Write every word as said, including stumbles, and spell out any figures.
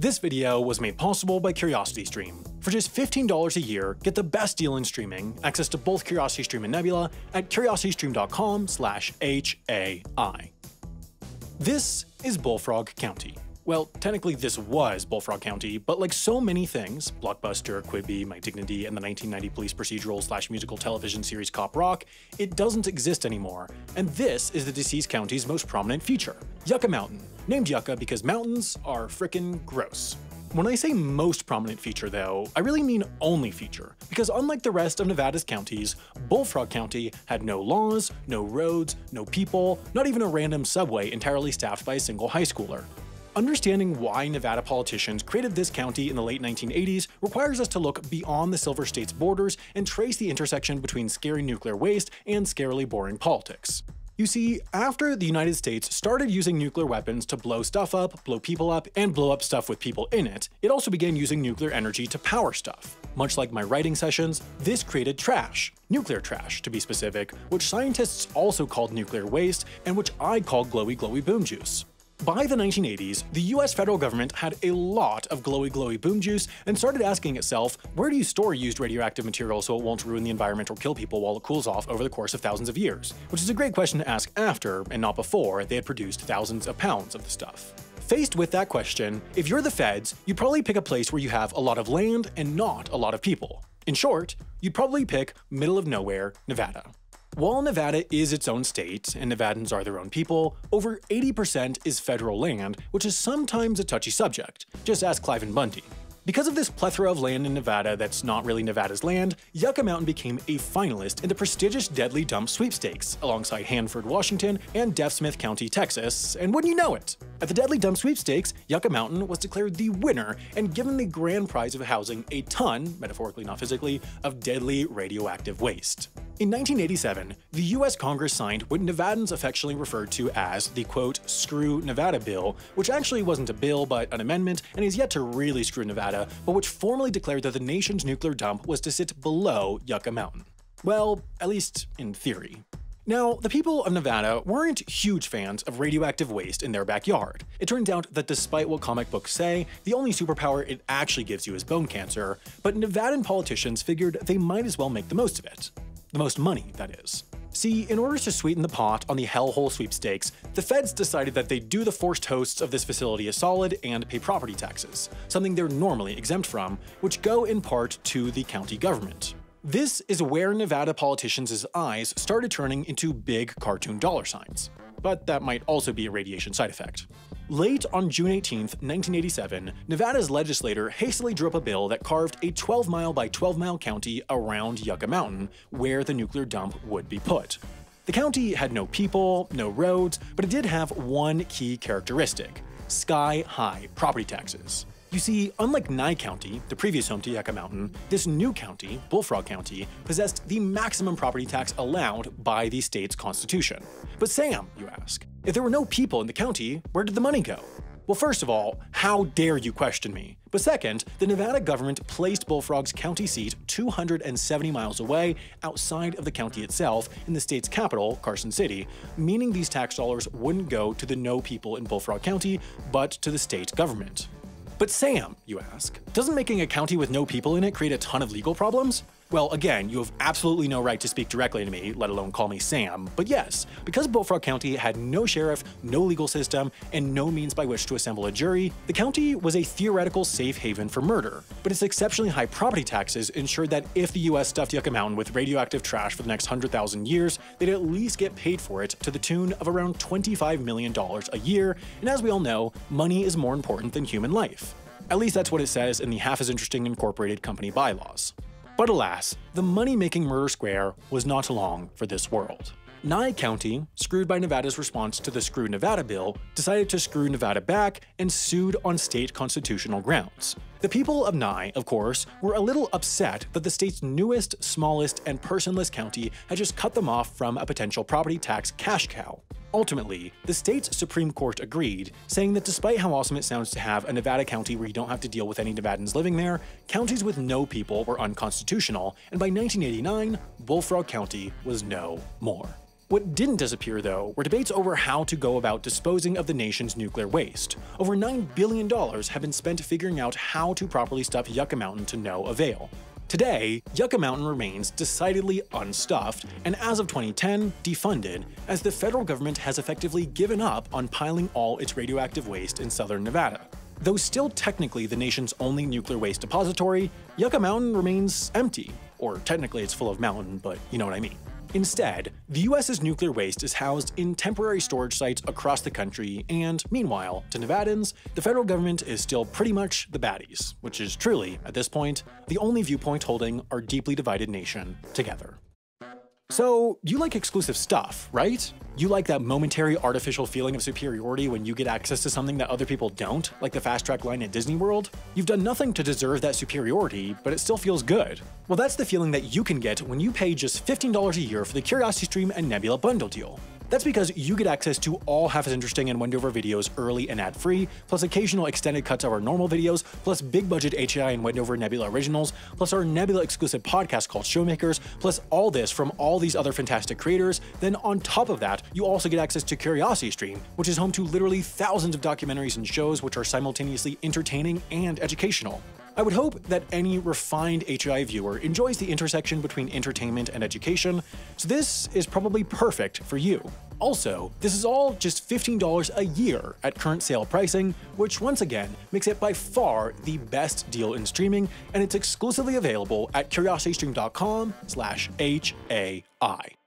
This video was made possible by CuriosityStream. For just fifteen dollars a year, get the best deal in streaming, access to both CuriosityStream and Nebula at curiosity stream dot com slash H A I. This is Bullfrog County. Well, technically this was Bullfrog County, but like so many things, Blockbuster, Quibi, My Dignity, and the nineteen ninety police procedural slash musical television series Cop Rock, it doesn't exist anymore, and this is the deceased county's most prominent feature, Yucca Mountain, named Yucca because mountains are frickin' gross. When I say most prominent feature though, I really mean only feature, because unlike the rest of Nevada's counties, Bullfrog County had no laws, no roads, no people, not even a random subway entirely staffed by a single high schooler. Understanding why Nevada politicians created this county in the late nineteen eighties requires us to look beyond the Silver State's borders and trace the intersection between scary nuclear waste and scarily boring politics. You see, after the United States started using nuclear weapons to blow stuff up, blow people up, and blow up stuff with people in it, it also began using nuclear energy to power stuff. Much like my writing sessions, this created trash, nuclear trash to be specific, which scientists also called nuclear waste and which I call glowy glowy boom juice. By the nineteen eighties, the U S federal government had a lot of glowy glowy boom juice and started asking itself, where do you store used radioactive material so it won't ruin the environment or kill people while it cools off over the course of thousands of years? Which is a great question to ask after, and not before, they had produced thousands of pounds of the stuff. Faced with that question, if you're the feds, you'd probably pick a place where you have a lot of land and not a lot of people. In short, you'd probably pick middle of nowhere, Nevada. While Nevada is its own state, and Nevadans are their own people, over eighty percent is federal land, which is sometimes a touchy subject. Just ask Cliven Bundy. Because of this plethora of land in Nevada that's not really Nevada's land, Yucca Mountain became a finalist in the prestigious Deadly Dump Sweepstakes, alongside Hanford, Washington, and Deaf Smith County, Texas, and wouldn't you know it! At the Deadly Dump Sweepstakes, Yucca Mountain was declared the winner and given the grand prize of housing a ton, metaphorically not physically, of deadly radioactive waste. In nineteen eighty-seven, the U S Congress signed what Nevadans affectionately referred to as the quote, screw Nevada bill, which actually wasn't a bill but an amendment and is yet to really screw Nevada, but which formally declared that the nation's nuclear dump was to sit below Yucca Mountain. Well, at least in theory. Now, the people of Nevada weren't huge fans of radioactive waste in their backyard. It turns out that despite what comic books say, the only superpower it actually gives you is bone cancer, but Nevadan politicians figured they might as well make the most of it. The most money, that is. See, in order to sweeten the pot on the hellhole sweepstakes, the feds decided that they'd do the forced hosts of this facility a solid and pay property taxes, something they're normally exempt from, which go in part to the county government. This is where Nevada politicians' eyes started turning into big cartoon dollar signs. But that might also be a radiation side effect. Late on June eighteenth, nineteen eighty-seven, Nevada's legislator hastily drew up a bill that carved a twelve mile by twelve mile county around Yucca Mountain, where the nuclear dump would be put. The county had no people, no roads, but it did have one key characteristic: sky-high property taxes. You see, unlike Nye County, the previous home to Yucca Mountain, this new county, Bullfrog County, possessed the maximum property tax allowed by the state's constitution. But Sam, you ask, if there were no people in the county, where did the money go? Well, first of all, how dare you question me? But second, the Nevada government placed Bullfrog's county seat two hundred seventy miles away outside of the county itself in the state's capital, Carson City, meaning these tax dollars wouldn't go to the no people in Bullfrog County, but to the state government. But Sam, you ask, doesn't making a county with no people in it create a ton of legal problems? Well, again, you have absolutely no right to speak directly to me, let alone call me Sam, but yes, because Bullfrog County had no sheriff, no legal system, and no means by which to assemble a jury, the county was a theoretical safe haven for murder, but its exceptionally high property taxes ensured that if the U S stuffed Yucca Mountain with radioactive trash for the next one hundred thousand years, they'd at least get paid for it to the tune of around twenty-five million dollars a year, and as we all know, money is more important than human life. At least that's what it says in the Half as Interesting Incorporated company bylaws. But alas, the money-making murder square was not long for this world. Nye County, screwed by Nevada's response to the Screw Nevada bill, decided to screw Nevada back and sued on state constitutional grounds. The people of Nye, of course, were a little upset that the state's newest, smallest, and personless county had just cut them off from a potential property tax cash cow. Ultimately, the state's Supreme Court agreed, saying that despite how awesome it sounds to have a Nevada county where you don't have to deal with any Nevadans living there, counties with no people were unconstitutional, and by nineteen eighty-nine, Bullfrog County was no more. What didn't disappear, though, were debates over how to go about disposing of the nation's nuclear waste. Over nine billion dollars have been spent figuring out how to properly stuff Yucca Mountain to no avail. Today, Yucca Mountain remains decidedly unstuffed, and as of twenty ten, defunded, as the federal government has effectively given up on piling all its radioactive waste in southern Nevada. Though still technically the nation's only nuclear waste depository, Yucca Mountain remains empty. Or technically it's full of mountain, but you know what I mean. Instead, the U S's nuclear waste is housed in temporary storage sites across the country, and meanwhile, to Nevadans, the federal government is still pretty much the baddies, which is truly, at this point, the only viewpoint holding our deeply divided nation together. So, you like exclusive stuff, right? You like that momentary artificial feeling of superiority when you get access to something that other people don't, like the fast track line at Disney World? You've done nothing to deserve that superiority, but it still feels good. Well, that's the feeling that you can get when you pay just fifteen dollars a year for the CuriosityStream and Nebula bundle deal. That's because you get access to all Half as Interesting and Wendover videos early and ad-free, plus occasional extended cuts of our normal videos, plus big-budget H A I and Wendover Nebula originals, plus our Nebula-exclusive podcast called Showmakers, plus all this from all these other fantastic creators. Then on top of that, you also get access to CuriosityStream, which is home to literally thousands of documentaries and shows which are simultaneously entertaining and educational. I would hope that any refined H A I viewer enjoys the intersection between entertainment and education, so this is probably perfect for you. Also, this is all just fifteen dollars a year at current sale pricing, which once again makes it by far the best deal in streaming, and it's exclusively available at curiosity stream dot com slash H A I.